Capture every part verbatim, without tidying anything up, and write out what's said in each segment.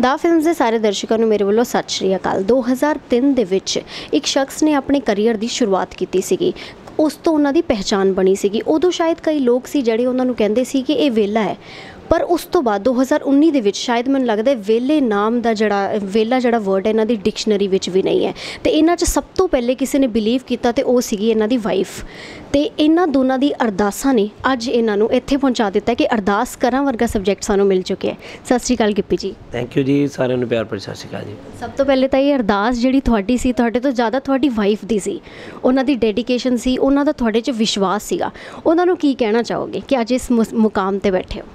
दा फिल्म्स दे सारे दर्शकों नूं मेरे वालों सत श्री अकाल। दो हज़ार तीन दे विच एक शख्स ने अपने करियर की शुरुआत की सीगी, उस तो उन्हां दी पहचान बनी सीगी। उदों शायद कई लोग सी जिहड़े उन्हां नूं कहिंदे सी कि इह वेला है, पर उस तो बाद दो हज़ार उन्नीस दे विच शायद मैनूं लगदा है वेले नाम दा जड़ा वेला जड़ा वर्ड इन्हां दी डिक्शनरी विच भी नहीं है। तो इन्हां च सब तो पहले किसी ने बिलीव किया तो वह सीगी इन्हां दी वाइफ। तो इन्हां दोनों दी अरदासां ने अज इन्हां नूं इत्थे पहुँचा दिता कि अरदास करां वर्गा सबजैक्ट सानूं मिल चुके हैं। सत श्री अकाल गिप्पी जी। थैंक यू जी, सारे नूं प्यार भरी सत श्री अकाल जी। सब तो पहले तो ये अरदास जिहड़ी तुहाडी सी, तुहाडे तो ज़्यादा तुहाडी वाइफ दी सी, उन्हां दी डेडीकेशन सी, उन्हां दा तुहाडे च विश्वास सीगा। उन्हां नूं की कहना चाहोगे कि अज इस मुकाम ते बैठे हो?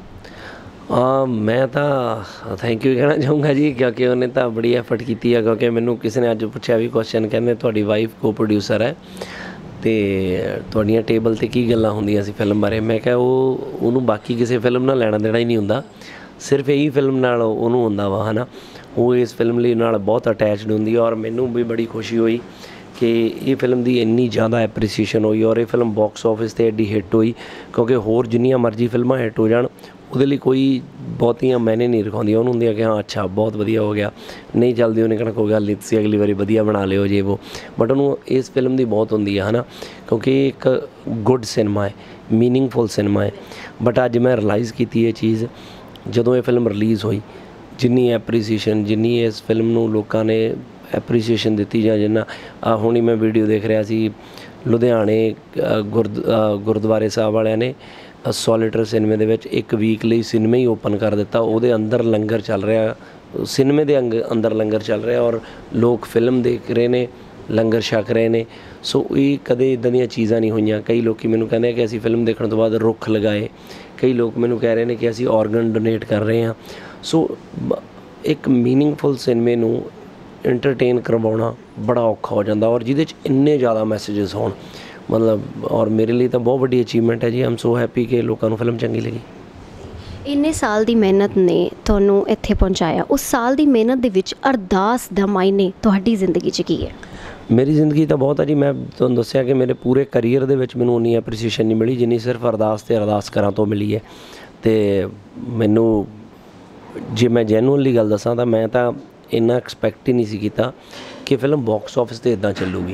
आ, मैं तो थैंक यू कहना चाहूँगा जी, क्योंकि उन्हें तो बड़ी एफर्ट की है। क्योंकि मैंने किसी ने अज पूछा भी क्वेश्चन, कहने थोड़ी वाइफ को प्रोड्यूसर है तो थोड़िया टेबल ते की गल्लां हुंदियां सी फिल्म बारे। मैं क्या उन्होंने बाकी किसी फिल्म ना लैना देना ही नहीं हुंदा, सिर्फ यही फिल्म नाल उन्होंने हुंदा वा, है ना। वो इस फिल्म लिए नाल बहुत अटैचड हुंदी। और मैनू भी बड़ी खुशी हुई कि ये फिल्म की इन्नी ज़्यादा एप्रीसीएशन हुई और ये फिल्म बॉक्स ऑफिस से एड्डी हिट हुई। क्योंकि होर जिन्नियां मर्जी फिल्मां हिट हो जाण ਉਹਦੇ ਲਈ ਕੋਈ ਬਹੁਤੀਆਂ ਮੈਨੇ ਨਹੀਂ ਰਖਾਉਂਦੀਆਂ। ਉਹਨੂੰ ਹੁੰਦੀ ਆ ਕਿ ਹਾਂ ਅੱਛਾ ਬਹੁਤ ਵਧੀਆ ਹੋ ਗਿਆ, ਨਹੀਂ ਚੱਲਦੀ ਉਹਨੇ ਕਹਿਣਾ ਕੋਈ ਗੱਲ ਨਹੀਂ ਤੁਸੀਂ ਅਗਲੀ ਵਾਰੀ ਵਧੀਆ ਬਣਾ ਲਿਓ ਜੇ ਉਹ। ਬਟ ਉਹਨੂੰ ਇਸ ਫਿਲਮ ਦੀ ਬਹੁਤ ਹੁੰਦੀ ਆ, ਹੈ ਨਾ, ਕਿਉਂਕਿ ਇੱਕ ਗੁੱਡ ਸਿਨੇਮਾ ਹੈ, ਮੀਨਿੰਗਫੁਲ ਸਿਨੇਮਾ ਹੈ। ਬਟ ਅੱਜ ਮੈਂ ਰਿਅਲਾਈਜ਼ ਕੀਤੀ ਇਹ ਚੀਜ਼ ਜਦੋਂ ਇਹ ਫਿਲਮ ਰਿਲੀਜ਼ ਹੋਈ, ਜਿੰਨੀ ਐਪਰੀਸੀਏਸ਼ਨ ਜਿੰਨੀ ਇਸ ਫਿਲਮ ਨੂੰ ਲੋਕਾਂ ਨੇ ਐਪਰੀਸੀਏਸ਼ਨ ਦਿੱਤੀ, ਜਾਂ ਜਿੰਨਾ ਆਹ ਹੁਣੀ ਮੈਂ ਵੀਡੀਓ ਦੇਖ ਰਿਹਾ ਸੀ ਲੁਧਿਆਣੇ ਗੁਰਦ ਗੁਰਦੁਆਰੇ ਸਾਹਿਬ ਵਾਲਿਆਂ ਨੇ ਸੋਲੀਟਰ ਸਿਨੇਮੇ ਦੇ ਵਿੱਚ ਇੱਕ ਵੀਕ ਲਈ ਸਿਨੇਮਾ ਹੀ ਓਪਨ ਕਰ ਦਿੱਤਾ। ਉਹਦੇ ਅੰਦਰ ਲੰਗਰ ਚੱਲ ਰਿਹਾ, ਸਿਨੇਮੇ ਦੇ ਅੰਗ ਅੰਦਰ ਲੰਗਰ ਚੱਲ ਰਿਹਾ ਔਰ ਲੋਕ ਫਿਲਮ ਦੇਖ ਰਹੇ ਨੇ, ਲੰਗਰ ਛਕ ਰਹੇ ਨੇ। ਸੋ ਇਹ ਕਦੇ ਇਦਾਂ ਦੀਆਂ ਚੀਜ਼ਾਂ ਨਹੀਂ ਹੋਈਆਂ। ਕਈ ਲੋਕੀ ਮੈਨੂੰ ਕਹਿੰਦੇ ਆ ਕਿ ਅਸੀਂ ਫਿਲਮ ਦੇਖਣ ਤੋਂ ਬਾਅਦ ਰੁੱਖ ਲਗਾਏ, ਕਈ ਲੋਕ ਮੈਨੂੰ ਕਹਿ ਰਹੇ ਨੇ ਕਿ ਅਸੀਂ ਆਰਗਨ ਡੋਨੇਟ ਕਰ ਰਹੇ ਹਾਂ। ਸੋ ਇੱਕ ਮੀਨਿੰਗਫੁਲ ਸਿਨੇਮੇ ਨੂੰ ਐਂਟਰਟੇਨ ਕਰਵਾਉਣਾ ਬੜਾ ਔਖਾ ਹੋ ਜਾਂਦਾ ਔਰ ਜਿਹਦੇ 'ਚ ਇੰਨੇ ਜ਼ਿਆਦਾ ਮੈਸੇजेस ਹੋਣ, मतलब और मेरे लिए तो बहुत बड़ी अचीवमेंट है जी। आई एम सो हैप्पी कि लोगों को फिल्म चंगी लगी। इन्ने साल की मेहनत ने तुहानूं इत्थे पहुँचाया, उस साल की मेहनत दे विच अरदास दा मायने तुहाडी जिंदगी च की है? मेरी जिंदगी तो बहुत है जी। मैं तुहानूं दस्सिया कि मेरे पूरे करियर दे विच मैनूं उन्नी एप्रीसीएशन नहीं मिली जिन्नी सिर्फ अरदास ते अरदास करां तो मिली है। तो मैनूं जे मैं जैनुअनली गल दसां तां मैं तां इन्ना एक्सपैक्ट ही नहीं सी कीता कि फिल्म बॉक्स ऑफिस ते इदां चलूगी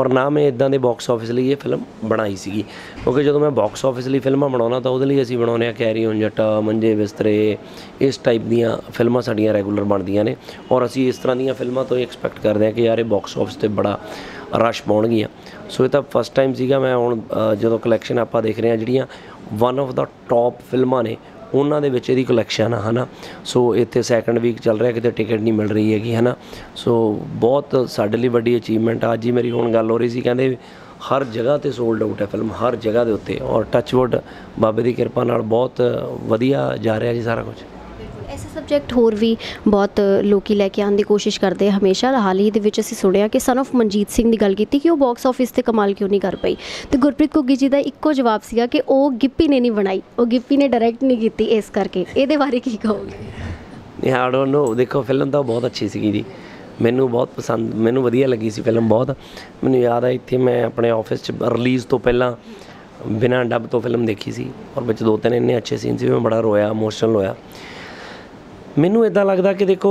और ना मैं इदां दे बॉक्स ऑफिस लिए फिल्म बनाई सीगी। क्योंकि जो मैं बॉक्स ऑफिस लिए फिल्मां बनाउणा तां उहदे लिए असीं बनाउने आ कैरी ऑन जट्टा, मंजे बिस्तरे, इस टाइप दीयां फिल्मां साडीयां रेगुलर बनदियां ने और असीं इस तरह दीयां फिल्मां तो एक्सपैक्ट करदे आ कि यार ये बॉक्स ऑफिस ते बड़ा रश पाउणगीयां। सो ये तां फस्ट टाइम सीगा। मैं हुण जो कलैक्शन आपां देख रहे हां जिहड़ियां वन ऑफ द टॉप फिल्मां ने उन्हां दे विच इहदी कलैक्शन आ, है ना। सो इत्थे सैकेंड वीक चल रहा, किते टिकट नहीं मिल रही हैगी, है ना। सो बहुत साडे लई वड्डी अचीवमेंट आ जी। मेरी हुण गल हो रही सी, कहंदे हर जगह ते सोल्ड आउट है फिल्म, हर जगह दे उत्ते, और टचवुड बाबे दी किरपा नाल बहुत वधिया जा रहा जी सारा कुछ। ऐसे सबजैक्ट होर भी बहुत लोग लैके आने की कोशिश करते हैं हमेशा। हाल ही दे सुनिया कि सन ऑफ मनजीत सिंह की गल की कि वह बॉक्स ऑफिस से कमाल क्यों नहीं कर पाई, तो गुरप्रीत घुग्गी जी का इक्को जवाब सीगा कि वह गिप्पी ने नहीं बनाई, वह गिप्पी ने डायरेक्ट नहीं की, इस करके। ये बारे की कहोगे? आई डोंट नो, देखो फिल्म तो बहुत अच्छी सी जी, मैनू बहुत पसंद, मैनू वधिया लगी सी फिल्म बहुत। मैनू याद है इत्थे मैं अपने ऑफिस रिलीज़ तो पहला बिना डब तो फिल्म देखी सी और बच्चे दो तीन इन्ने अच्छे सीन से मैं बड़ा रोया, इमोशनल होया। मैनू इदा लगता कि देखो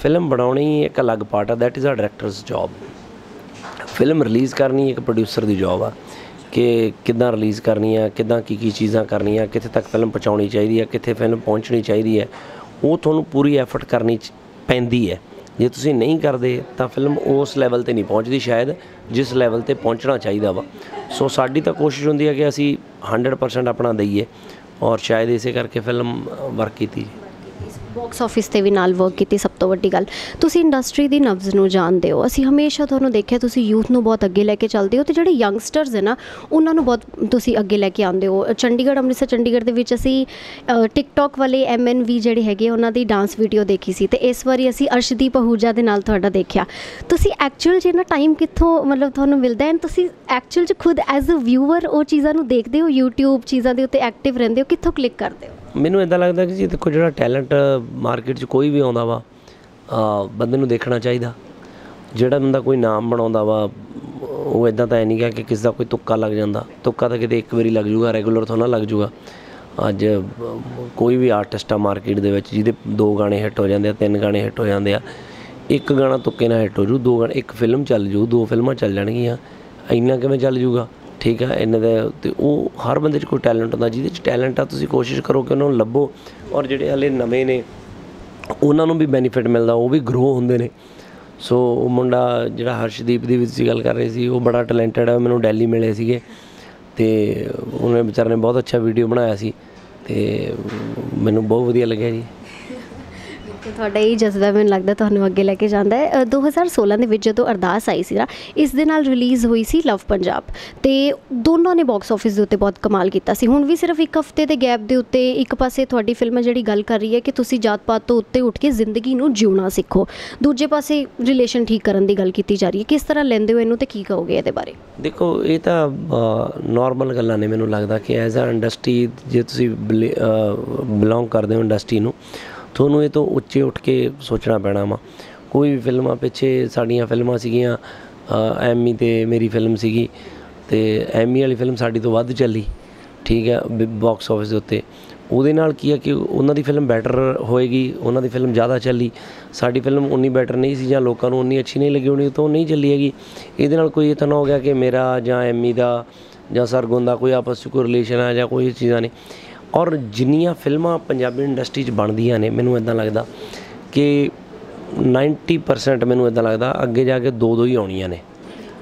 फिल्म बनानी एक अलग पार्ट आ, that is a director's job. Film release करनी एक प्रोड्यूसर की जॉब आ कि किदां रिलीज़ करनी है, किदां की की चीज़ां करनी है, कित्थे तक फिल्म पहुँचानी चाहिए है, कित्थे फिल्म पहुँचनी चाहिए है, वो तुहानूं पूरी एफर्ट करनी पैंदी है। जे तुसीं नहीं करदे तां फिल्म उस लैवल ते नहीं पहुँचदी शायद जिस लैवल ते पहुँचना चाहिए वा। सो साडी तां कोशिश हुंदी है कि असीं हंड्रेड परसेंट अपना दईए और शायद इसे करके फिल्म वर्क कीती। बॉक्स ऑफिस से भी नाल वर्क की। सब तो वड्डी गल तुसी इंडस्ट्री की नब्ज़ नूं जानते हो, असी हमेशा तुहानूं देखिया तुसी यूथ नूं बहुत अगे लैके चलते हो, तो जिहड़े यंगस्टर्स है ना उन्हां नूं बहुत तुसी अगे लैके आंदे हो। चंडीगढ़ अमृतसर चंडीगढ़ दे विच असी टिकटॉक वाले एम एन वी जिहड़े हैगे उन्हां दी डांस वीडियो देखी सी, ते इस वारी असी अर्शदीप आहूजा दे नाल तुहाडा देखिया। तुसी एक्चुअल च इन्ना टाइम कित्थों मतलब तुहानूं मिलदा है? तुसी एक्चुअल च खुद एज अ व्यूअर वो चीज़ां नूं देखदे हो, यूट्यूब चीज़ां दे उत्ते एक्टिव रहिंदे हो, कित्थों क्लिक करदे हो? मैनू इदा लगता कि जी देखो जो टैलेंट मार्केट कोई भी आउंदा वा बंदे नूं देखना चाहिए, जिहड़ा बंदा कोई नाम बनाउंदा वा वो इदा तो है नहीं कि किसी का कोई तुक्का लग जाता, तुक्का तो कितने एक बारी लग जूगा, रेगूलर थोड़ा लग जूगा। अज कोई भी आर्टिस्ट आ मार्केट दे विच जिहदे दो गाने हिट हो जाते हैं, तीन गाने हिट हो जाते हैं, एक गाना तुक्के ना हिट हो जू, दो गाने एक फिल्म चल जू, दो फिल्मां चल जाणगियां, इन्ना किवें चल जूगा। ठीक है, इन्हें तो वह हर बंदे कोई टैलेंट होता, जिसे टैलेंट आ तुसीं कोशिश करो कि उन्होंने लभो, और जिहड़े हले नवें ने उन्होंने भी बेनीफिट मिलता, वो भी ग्रो होंदे ने। सो मुंडा जिहड़ा हर्षदीप दी वी गल कर रहे सी, वो बड़ा टैलेंटेड है, मैनूं दिल्ली मिले सीगे ते उन्हें बेचारे ने बहुत अच्छा वीडियो बनाया सी ते मैनूं बहुत वधिया लग्या जी। ਤੁਹਾਡਾ ਇਹ ਜਜ਼ਬਾ ਮੈਨੂੰ ਲੱਗਦਾ ਤੁਹਾਨੂੰ ਅੱਗੇ ਲੈ ਕੇ ਜਾਂਦਾ ਹੈ। ਦੋ ਹਜ਼ਾਰ ਸੋਲਾਂ ਦੇ ਵਿੱਚ ਜਦੋਂ ਅਰਦਾਸ ਆਈ ਸੀ ਨਾ, ਇਸ ਦੇ ਨਾਲ ਰਿਲੀਜ਼ ਹੋਈ ਸੀ ਲਵ ਪੰਜਾਬ, ਤੇ ਦੋਨੋਂ ਨੇ ਬਾਕਸ ਆਫਿਸ ਦੇ ਉੱਤੇ ਬਹੁਤ ਕਮਾਲ ਕੀਤਾ ਸੀ। ਹੁਣ ਵੀ ਸਿਰਫ ਇੱਕ ਹਫ਼ਤੇ ਦੇ ਗੈਪ ਦੇ ਉੱਤੇ ਇੱਕ ਪਾਸੇ ਤੁਹਾਡੀ ਫਿਲਮ ਜਿਹੜੀ ਗੱਲ ਕਰ ਰਹੀ ਹੈ ਕਿ ਤੁਸੀਂ ਜਾਤ ਪਾਤ ਤੋਂ ਉੱਤੇ ਉੱਠ ਕੇ ਜ਼ਿੰਦਗੀ ਨੂੰ ਜਿਉਣਾ ਸਿੱਖੋ, ਦੂਜੇ ਪਾਸੇ ਰਿਲੇਸ਼ਨ ਠੀਕ ਕਰਨ ਦੀ ਗੱਲ ਕੀਤੀ ਜਾ ਰਹੀ ਹੈ। ਕਿਸ ਤਰ੍ਹਾਂ ਲੈਂਦੇ ਹੋ ਇਹਨੂੰ ਤੇ ਕੀ ਕਹੋਗੇ ਇਹਦੇ ਬਾਰੇ? ਦੇਖੋ, ਇਹ ਤਾਂ ਨੋਰਮਲ ਗੱਲਾਂ ਨੇ। ਮੈਨੂੰ ਲੱਗਦਾ ਕਿ ਐਜ਼ ਅ ਇੰਡਸਟਰੀ ਜੇ ਤੁਸੀਂ ਬਿਲੋਂਗ ਕਰਦੇ ਹੋ ਇੰਡਸਟਰੀ ਨੂੰ, थोनों ये तो उच्चे उठ के सोचना पैना वा। कोई भी फिल्म पिछे साड़ियाँ फिल्मां सीगियां, एमी ते मेरी फिल्म सीगी ते एमी वाली फिल्म साड़ी तो वध चली, ठीक है, बॉक्स ऑफिस उत्ते। उहदे नाल की है कि उन्हां दी फिल्म बैटर होएगी, उन्हां दी फिल्म ज़्यादा चली, साड़ी फिल्म उन्नी बैटर नहीं सी जां लोकां नूं उन्नी अच्छी नहीं लगी होनी, तो नहीं चली हैगी। इहदे नाल कोई इतना हो गया कि मेरा जां एमी दा जां सरगुण दा कोई आपस च कोई रिलेशन आ जां कोई चीज़ां ने। और जिन्नियां फिल्मां पंजाबी इंडस्ट्री च बनदियां ने, मैनूं इदां लगदा कि नाइनटी परसेंट मैनूं इदां लगदा अगे जाके दो दो ही आउणियां ने,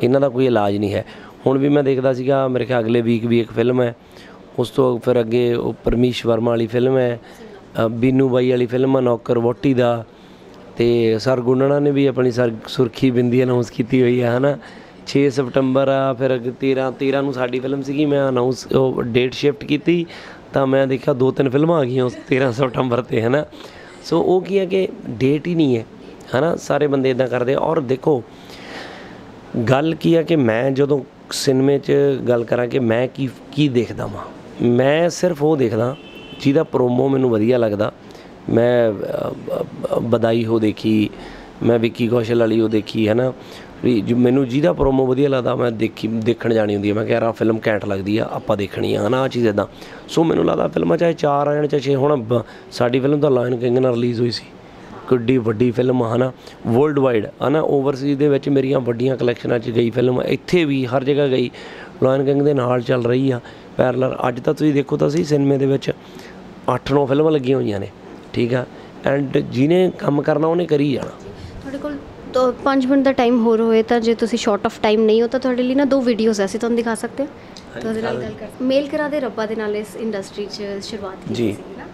इन्हां दा कोई इलाज नहीं है। हुण भी मैं देखदा सीगा, मेरे ख्याल अगले वीक भी एक फिल्म है, उस तो फिर अगे परमीश वर्मा वाली फिल्म है, बीनू बाई वाली फिल्म है नौकर वोटी दा, ते सरगुणना ने भी अपनी सर सुरखी बिंदी अनाउंस कीती हुई है है ना। छे सितंबर आ, फिर अगे तेरह तेरह नूं साडी फिल्म सीगी, मैं अनाउंस डेट शिफ्ट कीती तो मैं देखा दो तीन फिल्मां आ गई उस तेरह सितंबर पर, है ना। सो वो की है कि डेट ही नहीं है, है ना, सारे बंदे इदा करते। और देखो गल की है कि मैं जो सिनेमे गल करा कि मैं की की देखदा वाँ, मैं सिर्फ वो देखदा जिहदा प्रोमो मैनूं वधिया लगदा। मैं बधाई हो देखी, मैं विक्की कौशल वाली वो देखी, है ना, जो मैनूं जिहदा प्रोमो वधिया लगदा मैं देखी देखण जाणी हुंदी है। मैं कह रहा फिल्म घैंट लगदी आ, आपां देखणी आ, है ना, आ चीज़ इदां। सो मैनूं लगदा फिल्मां चाहे चार आण चाहे छे, हुण साडी फिल्म तां लायन किंग नाल रिलीज़ होई सी, किड्डी वड्डी फिल्म, है ना, वर्ल्ड वाइड, है ना, ओवरसीज़ दे विच मेरियां वड्डियां कलैक्शनां च गई फिल्म, इत्थे भी हर जगह गई, लायन किंग दे नाल चल रही आ पैरलर। अज्ज तां तुसीं देखो तां सही सिनेमे दे विच अठ नौ फिल्मां लगियां होईयां ने, ठीक है, एंड जिहने कम करना उहने करी जाणा। तो पाँच मिनट का टाइम होर होए तो जो तुम शॉर्ट ऑफ टाइम नहीं हो तो थोड़े लिए ना दो वीडियोज़ ऐसे तुम दिखा सकते हैं, तो कर मेल करा दे रब्बा दे नाल इस इंडस्ट्री शुरुआत की ना,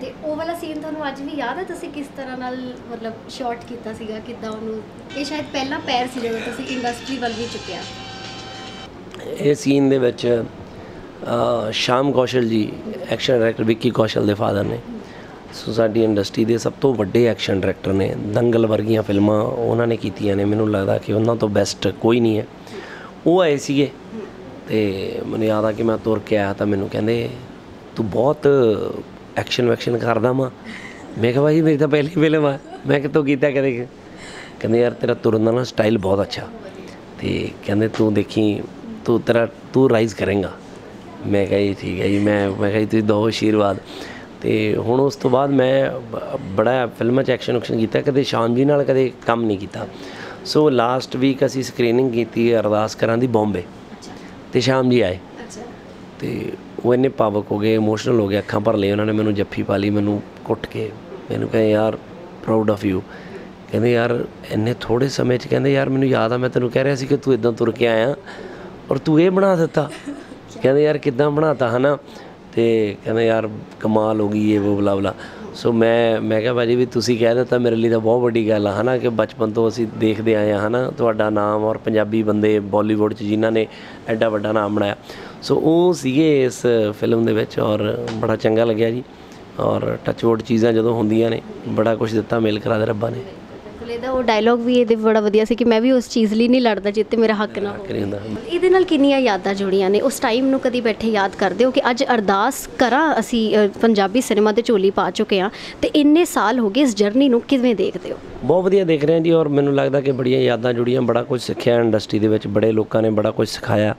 तो वो वाला सीन तुहानू अज भी याद है तुसीं किस तरह नाल मतलब शॉर्ट कीता सीगा, किदां उहनू? ये शायद पहला पैर सी जो तुसीं इंडस्ट्री वल भी चुकिया। ये सीन दे विच शाम कौशल जी एक्शन डायरैक्टर विक्की कौशल दे फादर ने, सो साडी इंडस्ट्री के सब तो वड्डे एक्शन डायरैक्टर ने, दंगल वर्गियां फिल्मां उन्होंने कीतियां ने, मैनूं लगदा कि उन्हां तो बैस्ट कोई नहीं है। वो आए सीगे ते मैनूं याद आ कि मैं तुर के आया तो मैनूं कहंदे तू बहुत एक्शन वैक्शन करदा वां। मैं कहा भाई मेरी तो पहली फिल्म आ, मैं कितों कीता, कहंदे कहंदे यार तेरा तुरन दा ना स्टाइल बहुत अच्छा, ते कहंदे तू देखी तू तेरा तू राइज करेगा। मैं कहा जी ठीक है जी, मैं मैं कहा जी तुसीं दो आशीर्वाद। ते हुण उस तो बाद मैं बड़ा फिल्मां च एक्शन उक्शन कीता, कदे शाम जी नाल कदे कम नहीं कीता। सो लास्ट वीक असी स्क्रीनिंग कीती अरदास करां दी बॉम्बे, ते शाम जी आए ते वो इन्ने भावुक हो गए, इमोशनल हो गए, अखां भर ले उन्होंने, मैनूं जफ्फी पा ली, मैनूं कुट के मैनूं कहे यार प्राउड ऑफ यू, कहंदे यार इन्ने थोड़े समय च, कहंदे यार मैनूं याद आ मैं तैनूं कह रहा सी कि तूं इदां तुर के आया और तूं ये बना दित्ता, कहंदे यार किदां बनाता, है ना, ते कहने यार कमाल हो गई है वो बुला बुला। सो मैं मैं क्या भाजी भी तुसी कह दिता मेरे लिए तो बहुत बड़ी गल है ना, कि बचपन तो असी देखते आए हैं ना तुहाडा नाम, और पंजाबी बंदे बॉलीवुड जिन्हां ने एडा वड्डा नाम बनाया। सो वो सीगे इस फिल्म दे विच और बड़ा चंगा लग्या जी, और टचवुड चीज़ां जदों हुंदियां ने बड़ा कुछ दिता मेल करा दे रब्बा ने। वो डायलॉग भी ये बड़ा वधिया सी कि मैं भी उस चीज़ लिए नहीं लड़ता जिते मेरा हक ना हो। इहदे नाल किन्नियां यादां जुड़ियां ने, उस टाइम नूं कदी बैठे याद करदे हो कि अज अरदास करां असी पंजाबी सिनेमा दे झोली पा चुके हैं, तो इन्ने साल हो गए इस जर्नी नूं किवें देखदे हो? बहुत वधिया देख रहे हैं जी, और मैनूं लगदा कि बड़ियां यादां जुड़ियां, बड़ा कुछ सिक्खिया इंडस्ट्री दे विच, बड़े लोकां ने बड़ा कुछ सिखाया,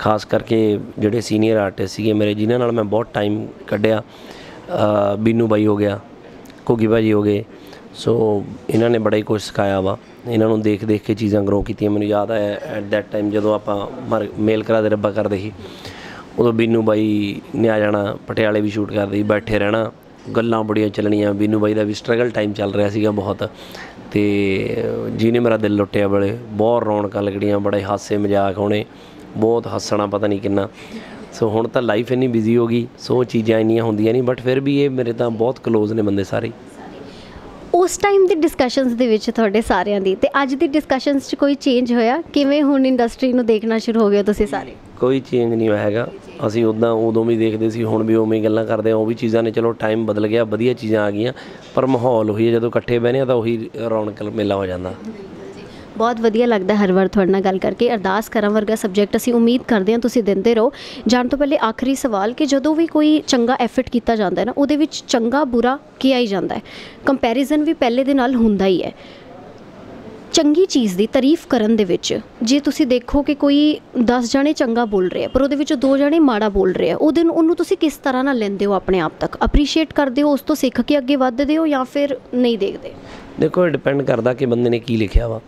खास करके जोड़े सीनियर आर्टिस्ट है मेरे जिन्होंने मैं बहुत टाइम कढ़िया, बीनू बाई हो गया, घुगी भाजी हो गए, सो इन्होंने बड़ा ही कुछ सिखाया वा। इन्हों देख देख के चीज़ा ग्रो की। मैं याद है एट दैट टाइम जो आप मेल करा दे रब्बा करते ही उदो बीनू बाई ने आ जाना, पटियाले भी शूट करते ही बैठे रहना, गल्लां बड़ियां चलनियाँ। बीनू बाई का भी स्ट्रगल टाइम चल रहा सीगा बहुत, तो जिन्हें मेरा दिल लुटिया बड़े बहुत रौनकां लगड़ियाँ, बड़े हासे मजाक होने, बहुत हसना पता नहीं किन्ना। सो हुण तां लाइफ इन्नी बिजी हो गई, सो चीज़ां इन्नियां हुंदियां नहीं, बट फिर भी ये मेरे तां बहुत क्लोज ने बंदे सारे। उस टाइम दी डिस्कशनस दे विच तुहाडे सारियां दी ते अज दी डिस्कशनस च कोई चेंज होया? किवें हुण इंडस्ट्री नूं देखना शुरू हो गया तुसीं सारे? कोई चेंज नहीं होया, असीं उदां उदों भी देखदे सी, हुण भी उवें गल्लां करदे आ। ओह भी चीज़ां ने, चलो टाइम बदल गया, वधिया चीज़ां आ गईयां, पर माहौल उही है। जदों इकट्ठे बहने तां उही रौनक मेला हो जांदा। बहुत वधिया लगता हर बार थोड़े नाल गल करके। अरदास करां वर्गा सबजैक्ट असीं उम्मीद करते हैं तुसीं दिंदे रहो। जाण तों पहले आखिरी सवाल कि जदों भी कोई चंगा एफर्ट किया जाता है ना, उहदे विच चंगा बुरा किया ही जाता है, कंपैरिजन भी पहले दे नाल हुंदा ही है। चंगी चीज़ की तारीफ करन दे विच जे तुसीं देखो कि कोई दस जने चंगा बोल रहे हैं पर उहदे विचों दो जने माड़ा बोल रहे हैं, उहदे उहनूं तुसीं किस तरह नाल लैंदे हो? अपने आप तक अपरीशिएट करते हो, उस तों सिख के अगे वधदे हो या फिर नहीं देखते? देखो, डिपेंड करता कि बंदे ने की लिखिया वा।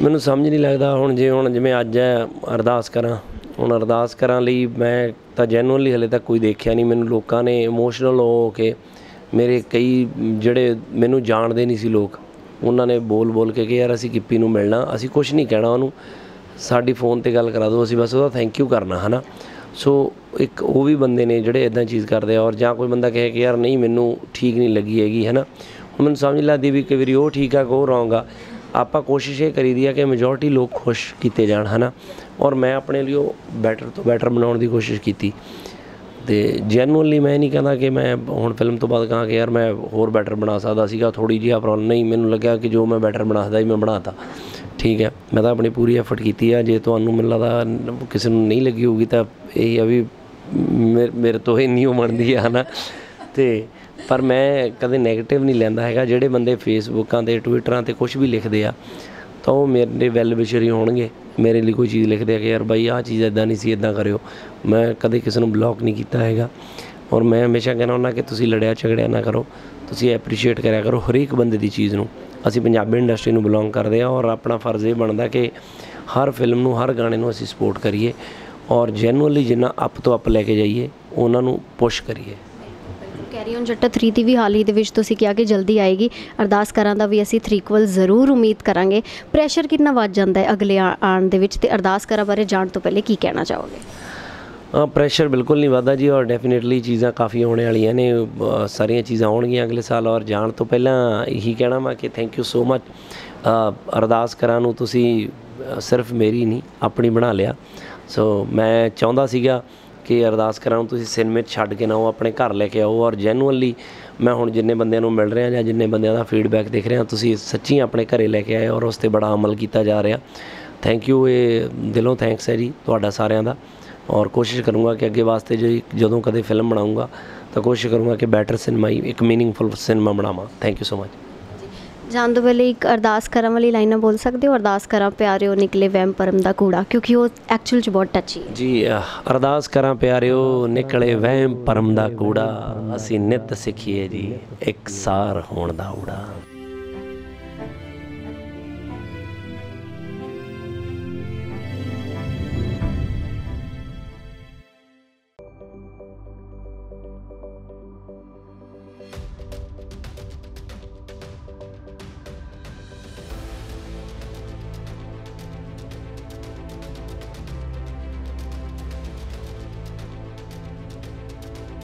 मैनू समझ नहीं लगता हुण जे हुण जिवें अज है अरदास करां, हुण अरदास करां लई मैं तां जैनुअनली हले तक कोई देखिया नहीं। मैनू लोकां ने इमोशनल हो के, मेरे कई जिहड़े मैनू जाणदे नहीं सी लोग, उन्हां ने बोल बोल के कि यार असीं गिप्पी नूं मिलना, असीं कुछ नहीं कहना उहनूं, साडी फोन ते गल करा दो, असीं बस उहदा थैंक यू करना है ना। सो एक वो भी बंदे ने जिहड़े इदां चीज़ करदे आ। और जां कोई बंदा कहे कि यार नहीं मैनू ठीक नहीं लगी हैगी, है ना, हुण मैनू समझ लगदी भी कई वारी ओह ठीक आ कोह रॉन्ग आ। आपां कोशिश ये करी दी है कि मेजोरिटी लोग खुश किए जाण, है ना। और मैं अपने लिए बैटर तो बैटर बनाने की कोशिश की ते जैनुअनली मैं नहीं कहता कि मैं हुण फिल्म तो बाद कहाँ कि यार मैं होर बैटर बना सकदा सीगा, थोड़ी जी प्रॉब्लम नहीं, मैनूं लग्या कि जो मैं बैटर बना सकदा ही मैं बनाता। ठीक है, मैं तो अपनी पूरी एफर्ट की है। जे तुहानूं मिल लगदा किसी नूं नहीं लगी होगी तो यही है भी मेरे मेरे तो ही नहीं मनदी है ना। तो पर मैं कदे नैगेटिव नहीं लैंदा हैगा। जिहड़े बंदे फेसबुकां ते ट्विटरां ते कुछ भी लिखदे आ तां ओह मेरे वैल विशर ही होणगे। मेरे लिए कोई चीज़ लिखदे आ कि यार भाई आह चीज़ इदां नहीं सी, इदां करियो, मैं कदे किसी नूं ब्लॉक नहीं कीता हैगा। और मैं हमेशा कहना हुंदा कि तुसीं लड़िया झगड़िया ना करो, तुसीं एप्रीशिएट करिया करो हरेक बंदे दी चीज़ नूं। असीं पंजाबी इंडस्ट्री नूं बिलोंग करदे आ और अपना फर्ज ये बनदा कि हर फिल्म नूं, हर गाणे नूं असीं सपोर्ट करिए और जैनुअनली जिन्ना अप तो अप लैके जाइए, उन्हां नूं पुश करिए। कैरी ऑन जट्टा थ्री की भी हाल ही दे क्या कि जल्दी आएगी, अरदास करां दा भी असी थ्रीक्वल जरूर उम्मीद करांगे। प्रैशर कितना वध जांदा है अगले आण दे विच, ते अरदास करां बारे जाण तो पहले की कहना चाहोगे? प्रैशर बिल्कुल नहीं वधदा जी, और डेफिनेटली चीज़ां काफ़ी होने वाली ने, सारियां चीज़ां होणगीਆਂ अगले साल। और जाण तो पहला यही कहना मैं कि thank you so much Ardaas Karaan नूं, तुसीं सिर्फ मेरी नहीं अपनी बना लिया। सो मैं चाहुंदा सीगा कि अरदास करां तुसीं सिनेमे छड्ड के ना आओ, अपने घर लेके आओ। और जैनुअनली मैं हुण जिन्ने बंदियां नूं मिल रहा या जिन्ने बंदियां दा फीडबैक देख रहा, तुसीं सच्ची अपने घरे लेके आए और उस ते बड़ा अमल किया जा रहा। थैंक यू, ये दिलों थैंक्स है जी तुहाडा सारियां दा। और कोशिश करूँगा कि अगे वास्ते जी जदों कदे फिल्म बनाऊँगा तो कोशिश करूँगा कि बैटर सिनेमा ही एक मीनिंगफुल सिनेमा बनावां। Thank you so much. जान तो पहले एक अरदास करां वाली लाइना बोल सकते हो? अरदास करां प्यारिओ निकले वहम भरम दा कूड़ा, क्योंकि वो एक्चुअल च बहुत टची है जी। अरदास करां प्यारिओ निकले वहम भरम दा कूड़ा, असी नित सिखिए जी एक सार होण दा ऊड़ा।